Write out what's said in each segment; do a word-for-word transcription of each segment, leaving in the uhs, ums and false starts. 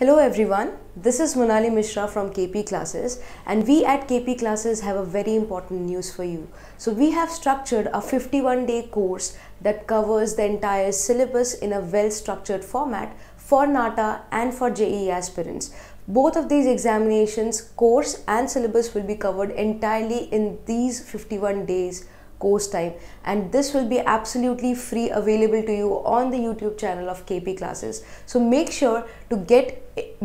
Hello everyone, this is Monali Mishra from K P Classes, and we at K P Classes have a very important news for you. So we have structured a fifty-one day course that covers the entire syllabus in a well-structured format for NATA and for J E E aspirants. Both of these examinations, course and syllabus, will be covered entirely in these fifty-one days course time, and this will be absolutely free, available to you on the YouTube channel of K P Classes. So make sure to get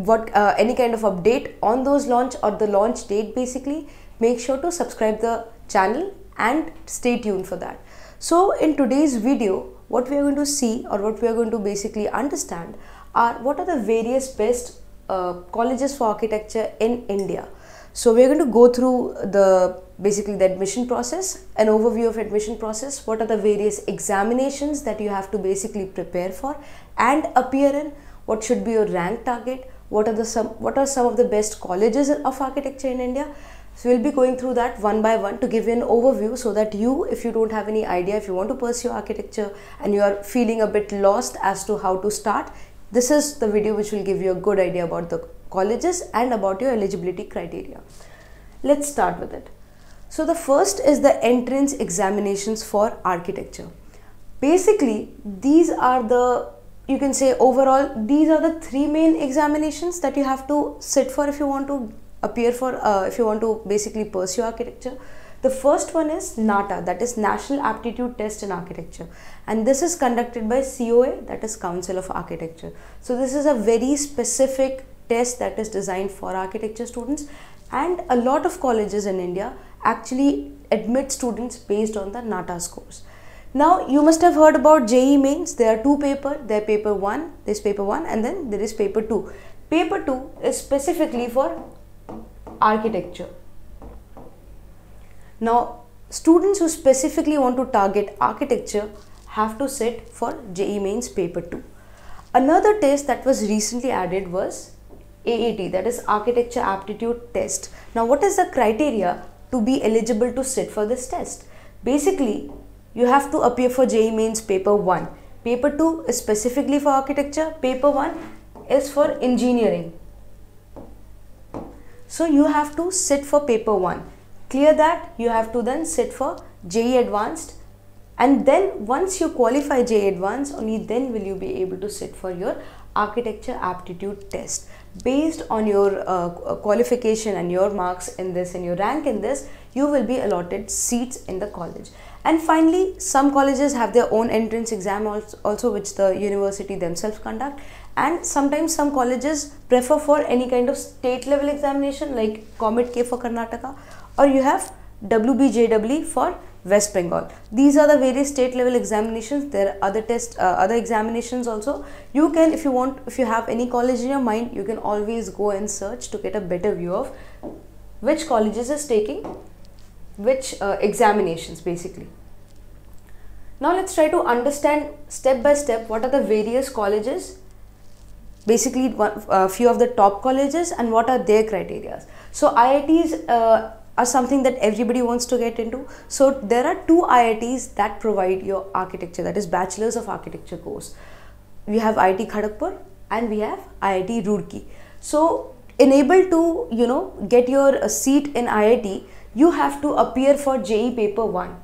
what uh, any kind of update on those launch or the launch date. Basically, make sure to subscribe the channel and stay tuned for that. So in today's video, what we are going to see, or what we are going to basically understand, are what are the various best uh, colleges for architecture in India. So we're going to go through the basically the admission process, an overview of admission process, what are the various examinations that you have to basically prepare for and appear in, what should be your rank target, what are the some what are some of the best colleges of architecture in India. So we'll be going through that one by one to give you an overview, so that you, if you don't have any idea, if you want to pursue architecture and you are feeling a bit lost as to how to start, this is the video which will give you a good idea about the colleges and about your eligibility criteria. Let's start with it. So the first is the entrance examinations for architecture. Basically, these are the, you can say overall, these are the three main examinations that you have to sit for if you want to appear for uh, if you want to basically pursue architecture. The first one is NATA, that is National Aptitude Test in Architecture, and this is conducted by C O A, that is Council of Architecture. So this is a very specific test that is designed for architecture students, and a lot of colleges in India actually admit students based on the NATA scores. Now you must have heard about J E E Mains. There are two papers, there is paper one, there is paper one, and then there is paper two. Paper two is specifically for architecture. Now students who specifically want to target architecture have to sit for J E E Mains paper two. Another test that was recently added was A A T, that is Architecture Aptitude Test. Now what is the criteria to be eligible to sit for this test? Basically, you have to appear for J E E Mains paper one. Paper two is specifically for architecture, paper one is for engineering. So you have to sit for paper one. Clear that, you have to then sit for J E E Advanced, and then once you qualify J E E Advanced, only then will you be able to sit for your Architecture Aptitude Test. Based on your uh, qualification and your marks in this and your rank in this, you will be allotted seats in the college. And finally, some colleges have their own entrance exam also, which the university themselves conduct, and sometimes some colleges prefer for any kind of state level examination, like COMEDK for Karnataka, or you have W B J W E for West Bengal. These are the various state level examinations. There are other tests, uh, other examinations also. You can, if you want, if you have any college in your mind, you can always go and search to get a better view of which colleges is taking which uh, examinations basically. Now let's try to understand step by step what are the various colleges, basically a few of the top colleges, and what are their criteria. So I I Ts uh, are something that everybody wants to get into. So there are two I I Ts that provide your architecture, that is Bachelor's of Architecture course. We have I I T Kharagpur and we have I I T Roorkee. So enabled to, you know, get your uh, seat in I I T, you have to appear for J E E paper one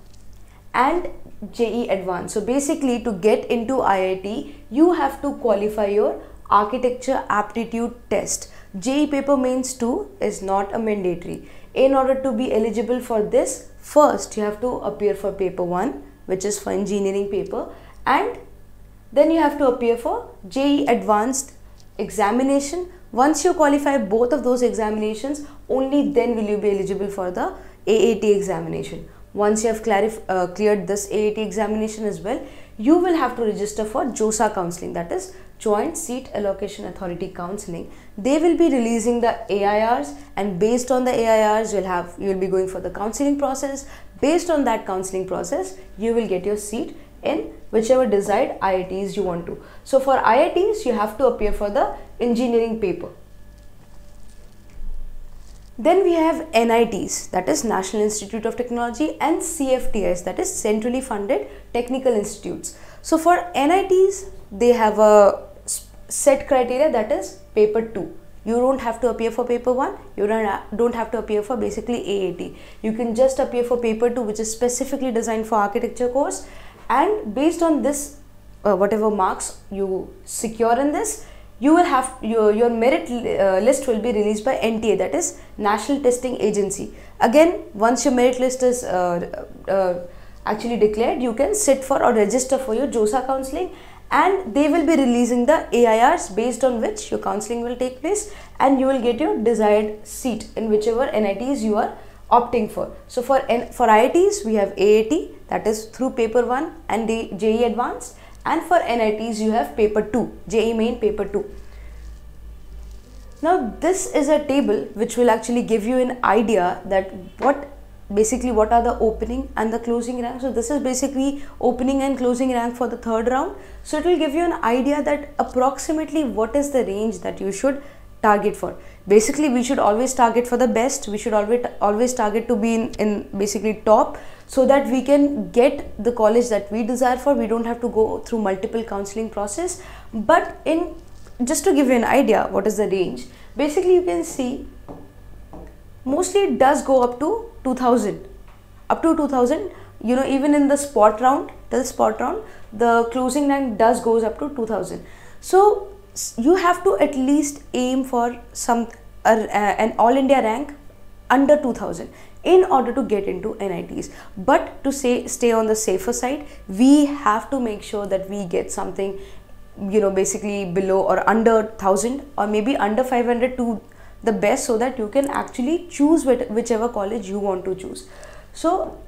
and J E E Advanced. So basically, to get into I I T, you have to qualify your Architecture Aptitude Test. J E E paper Mains two is not a mandatory. In order to be eligible for this, first you have to appear for paper one, which is for engineering paper, and then you have to appear for J E E Advanced examination. Once you qualify both of those examinations, only then will you be eligible for the A A T examination. Once you have uh, cleared this A A T examination as well, you will have to register for JoSAA counseling, that is Joint Seat Allocation Authority counseling. They will be releasing the A I Rs, and based on the A I Rs, you'll have you'll be going for the counseling process. Based on that counseling process, you will get your seat in whichever desired I I Ts you want to. So for I I Ts, you have to appear for the engineering paper. Then we have N I Ts, that is National Institute of Technology, and C F T Is, that is Centrally Funded Technical Institutes. So for N I Ts, they have a set criteria, that is paper two. You don't have to appear for paper one, you don't have to appear for basically A A T. You can just appear for paper two, which is specifically designed for architecture course, and based on this uh, whatever marks you secure in this, you will have your, your merit uh, list will be released by N T A, that is National Testing Agency. Again, once your merit list is uh, uh, actually declared, you can sit for or register for your JoSAA counselling, and they will be releasing the A I Rs based on which your counselling will take place, and you will get your desired seat in whichever N I Ts you are opting for. So for N for I I Ts, we have A A T, that is through paper one, and the J E E Advanced, and for N I Ts you have paper two, J E E Main paper two. Now this is a table which will actually give you an idea that what basically what are the opening and the closing rank. So this is basically opening and closing rank for the third round. So it will give you an idea that approximately what is the range that you should target for. Basically we should always target for the best, we should always always target to be in, in basically top, so that we can get the college that we desire for. We don't have to go through multiple counselling process. But in just to give you an idea what is the range, basically you can see mostly it does go up to two thousand, up to two thousand, you know, even in the spot round, the spot round, the closing rank does goes up to two thousand. So you have to at least aim for some uh, uh, an all India rank under two thousand in order to get into N I Ts. But to say stay on the safer side, we have to make sure that we get something, you know, basically below or under one thousand, or maybe under five hundred to the best, so that you can actually choose whichever college you want to choose. So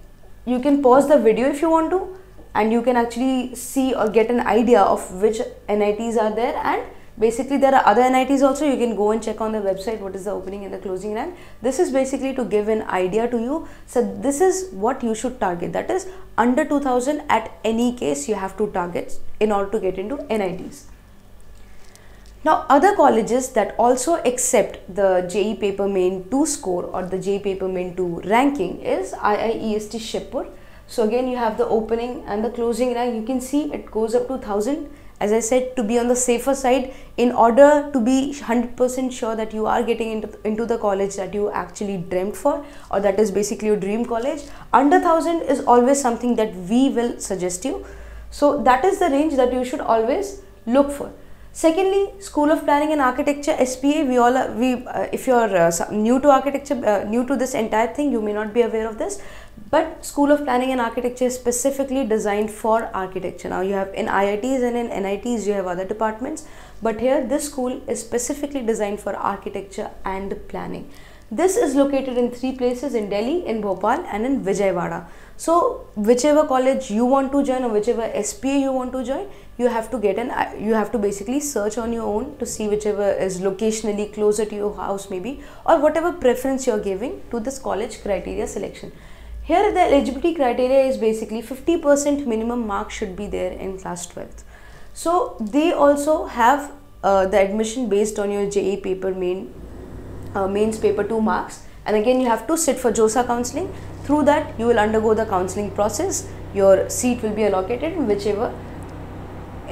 you can pause the video if you want to, and you can actually see or get an idea of which N I Ts are there, and basically there are other N I Ts also. You can go and check on the website what is the opening and the closing rank. This is basically to give an idea to you. So this is what you should target, that is under two thousand at any case you have to target in order to get into N I Ts. Now other colleges that also accept the J E E Paper Main two score or the J E E Paper Main two ranking is I I E S T Shibpur. So again you have the opening and the closing rank. You can see it goes up to one thousand. As I said, to be on the safer side, in order to be one hundred percent sure that you are getting into, into the college that you actually dreamt for, or that is basically your dream college, under one thousand is always something that we will suggest you. So that is the range that you should always look for. Secondly, School of Planning and Architecture, S P A. We all are, we uh, if you are uh, new to architecture, uh, new to this entire thing, you may not be aware of this, but School of Planning and Architecture is specifically designed for architecture. Now you have in I I Ts and in N I Ts you have other departments, but here this school is specifically designed for architecture and planning. This is located in three places, in Delhi, in Bhopal and in Vijayawada. So whichever college you want to join or whichever S P A you want to join, you have to get an, you have to basically search on your own to see whichever is locationally closer to your house maybe, or whatever preference you are giving to this college criteria selection. Here the eligibility criteria is basically fifty percent minimum mark should be there in class twelfth. So they also have uh, the admission based on your J E E paper main Uh, mains paper two marks, and again you have to sit for JoSAA counselling. Through that you will undergo the counselling process. Your seat will be allocated in whichever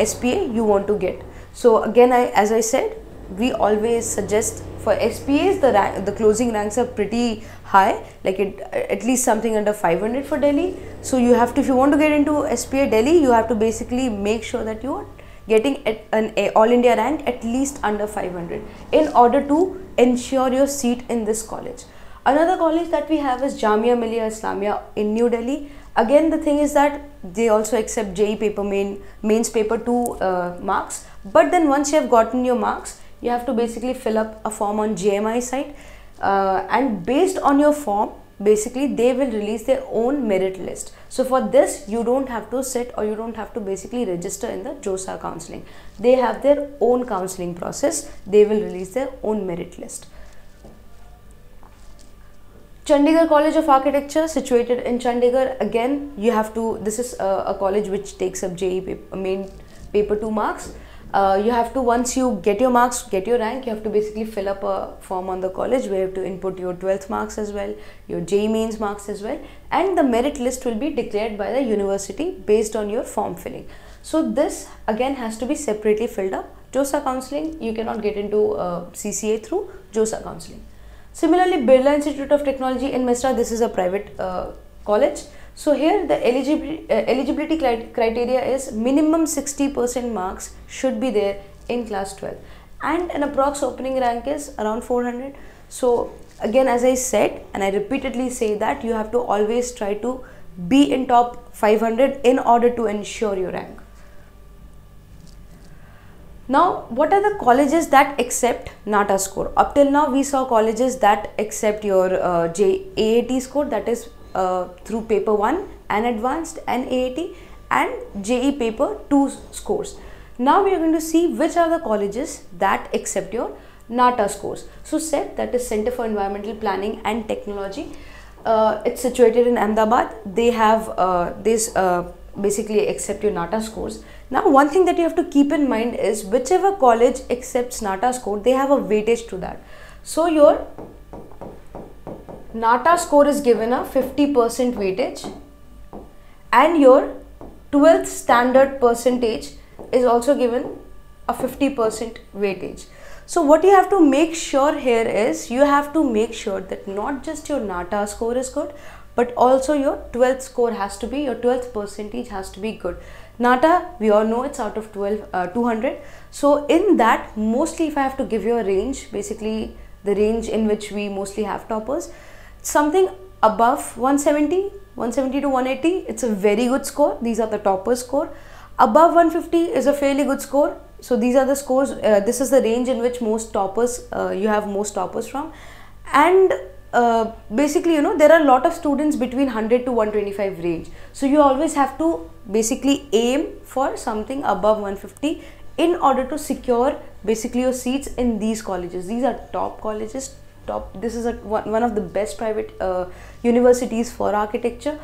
S P A you want to get. So again, I as I said, we always suggest for S P As the rank, the closing ranks are pretty high, like it, at least something under five hundred for Delhi. So you have to, if you want to get into S P A Delhi, you have to basically make sure that you are getting at an a, all India rank at least under five hundred in order to ensure your seat in this college. Another college that we have is Jamia Millia Islamia in New Delhi. Again, the thing is that they also accept J E E paper main, mains paper two uh, marks, but then once you have gotten your marks, you have to basically fill up a form on J M I site, uh, and based on your form, basically they will release their own merit list. So for this you don't have to sit or you don't have to basically register in the JoSAA counselling. They have their own counselling process, they will release their own merit list. Chandigarh College of Architecture, situated in Chandigarh. Again you have to, this is a, a college which takes up J E E paper, main paper two marks. Uh, you have to, once you get your marks, get your rank, you have to basically fill up a form on the college where you have to input your twelfth marks as well, your J E E Mains marks as well, and the merit list will be declared by the university based on your form filling. So this again has to be separately filled up JoSAA counseling, you cannot get into uh, C C A through JoSAA counseling. Similarly, Birla Institute of Technology in Mesra, this is a private uh, college. So here the eligibility, uh, eligibility criteria is minimum sixty percent marks should be there in class twelve, and an approx opening rank is around four hundred. So again, as I said, and I repeatedly say that you have to always try to be in top five hundred in order to ensure your rank. Now, what are the colleges that accept NATA score? Up till now, we saw colleges that accept your uh, A A T score, that is uh, through paper one and advanced and A A T, and J E E paper two scores. Now, we are going to see which are the colleges that accept your NATA scores. So, C E P T, that is Center for Environmental Planning and Technology, uh, it's situated in Ahmedabad. They have uh, this uh, basically accept your NATA scores. Now, one thing that you have to keep in mind is whichever college accepts NATA score, they have a weightage to that. So, your NATA score is given a fifty percent weightage, and your twelfth standard percentage is also given a fifty percent weightage. So, what you have to make sure here is you have to make sure that not just your NATA score is good, but also your twelfth score has to be, your twelfth percentage has to be good. NATA, we all know, it's out of twelve, uh, two hundred. So in that, mostly if I have to give you a range, basically the range in which we mostly have toppers, something above one seventy, one seventy to one eighty, it's a very good score. These are the topper score. Above one fifty is a fairly good score. So these are the scores, uh, this is the range in which most toppers, uh, you have most toppers from. And Uh, basically, you know, there are a lot of students between one hundred to one twenty-five range. So you always have to basically aim for something above one fifty in order to secure basically your seats in these colleges. These are top colleges, top, this is a, one, one of the best private uh, universities for architecture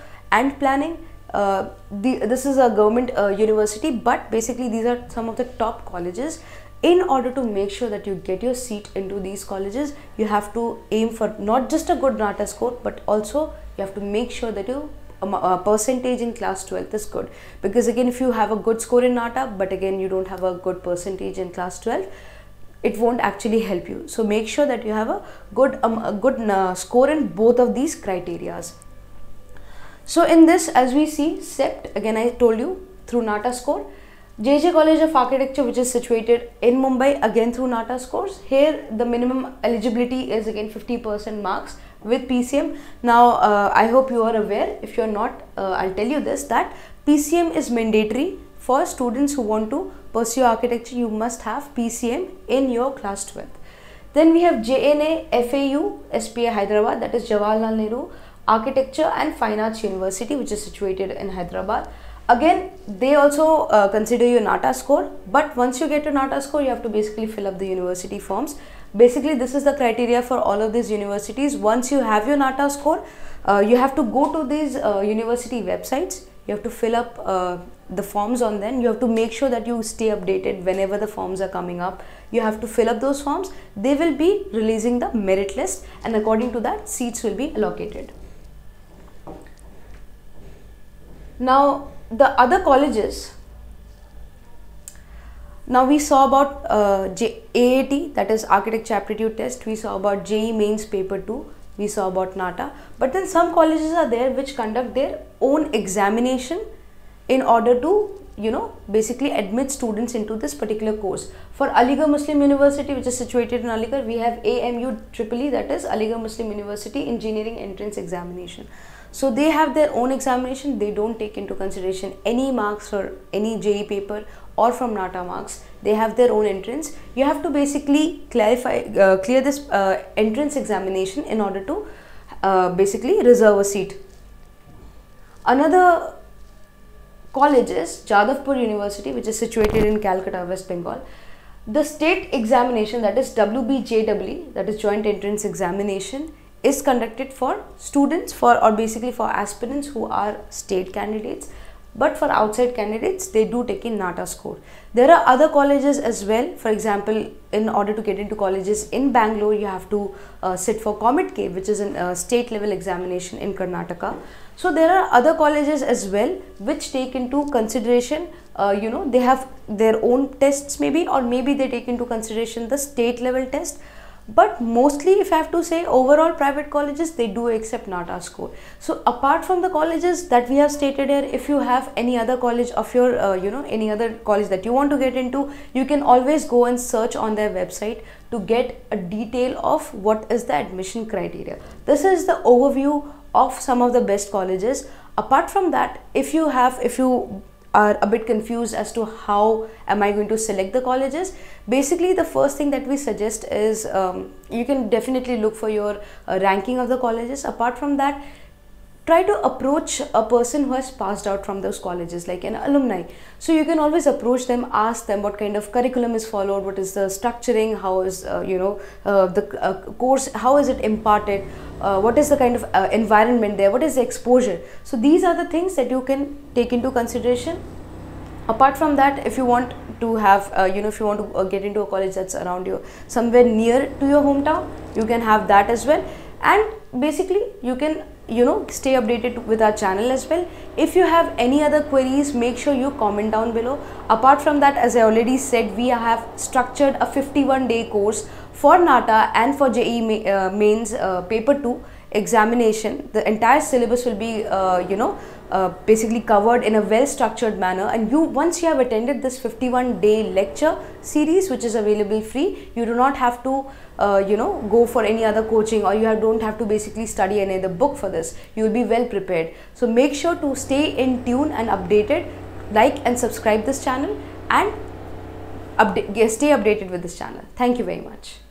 and planning. Uh, the, this is a government uh, university, but basically these are some of the top colleges. In order to make sure that you get your seat into these colleges, you have to aim for not just a good NATA score, but also you have to make sure that your uh, percentage in class twelve is good. Because again, if you have a good score in NATA, but again you don't have a good percentage in class twelve, it won't actually help you. So make sure that you have a good, um, a good uh, score in both of these criterias. So in this, as we see, C E P T, again I told you, through NATA score. J J College of Architecture, which is situated in Mumbai, again through NATA scores. Here the minimum eligibility is again fifty percent marks with P C M. Now uh, I hope you are aware, if you are not, uh, I'll tell you this, that P C M is mandatory for students who want to pursue architecture. You must have P C M in your class twelve. Then we have J N A, F A U, S P A Hyderabad, that is Jawaharlal Nehru Architecture and Fine Arts University, which is situated in Hyderabad. Again, they also uh, consider your NATA score, but once you get your NATA score, you have to basically fill up the university forms. Basically, this is the criteria for all of these universities. Once you have your NATA score, uh, you have to go to these uh, university websites. You have to fill up uh, the forms on them. You have to make sure that you stay updated whenever the forms are coming up. You have to fill up those forms. They will be releasing the merit list, and according to that, seats will be allocated. Now, the other colleges, now we saw about uh, A A T, that is Architecture Aptitude Test, we saw about J E E Mains paper two, we saw about NATA, but then some colleges are there which conduct their own examination in order to, you know, basically admit students into this particular course. For Aligarh Muslim University, which is situated in Aligarh, we have A M U E E E, that is Aligarh Muslim University Engineering Entrance Examination. So they have their own examination, they don't take into consideration any marks or any J E E paper or from NATA marks. They have their own entrance. You have to basically clarify, uh, clear this uh, entrance examination in order to uh, basically reserve a seat. Another college is Jadavpur University, which is situated in Calcutta, West Bengal. The state examination, that is W B J W E, that is Joint Entrance Examination, is conducted for students for or basically for aspirants who are state candidates. but for outside candidates they do take in NATA score. There are other colleges as well. For example, in order to get into colleges in Bangalore, you have to uh, sit for COMEDK, which is a uh, state level examination in Karnataka. So there are other colleges as well which take into consideration, uh, you know, they have their own tests maybe, or maybe they take into consideration the state level test. But mostly, if I have to say, overall private colleges, they do accept NATA score. So apart from the colleges that we have stated here, if you have any other college of your, uh, you know, any other college that you want to get into, you can always go and search on their website to get a detail of what is the admission criteria. This is the overview of some of the best colleges. Apart from that, if you have, if you are a bit confused as to how am I going to select the colleges, basically the first thing that we suggest is um, you can definitely look for your uh, ranking of the colleges. Apart from that, try to approach a person who has passed out from those colleges, like an alumni. So you can always approach them, ask them what kind of curriculum is followed, what is the structuring, how is uh, you know uh, the uh, course, how is it imparted, uh, what is the kind of uh, environment there, what is the exposure. So these are the things that you can take into consideration. Apart from that, if you want to have, uh, you know, if you want to uh, get into a college that's around you, somewhere near to your hometown, you can have that as well. And basically, you can, you know, stay updated with our channel as well. If you have any other queries, make sure you comment down below. Apart from that, as I already said, we have structured a fifty-one day course for NATA and for J E E uh, Mains uh, Paper two examination. The entire syllabus will be, uh, you know, uh, basically covered in a well-structured manner. And you, once you have attended this fifty-one day lecture series, which is available free, you do not have to, uh, you know, go for any other coaching, or you have, don't have to basically study any other book for this. You will be well prepared. So make sure to stay in tune and updated, like and subscribe this channel, and update, stay updated with this channel. Thank you very much.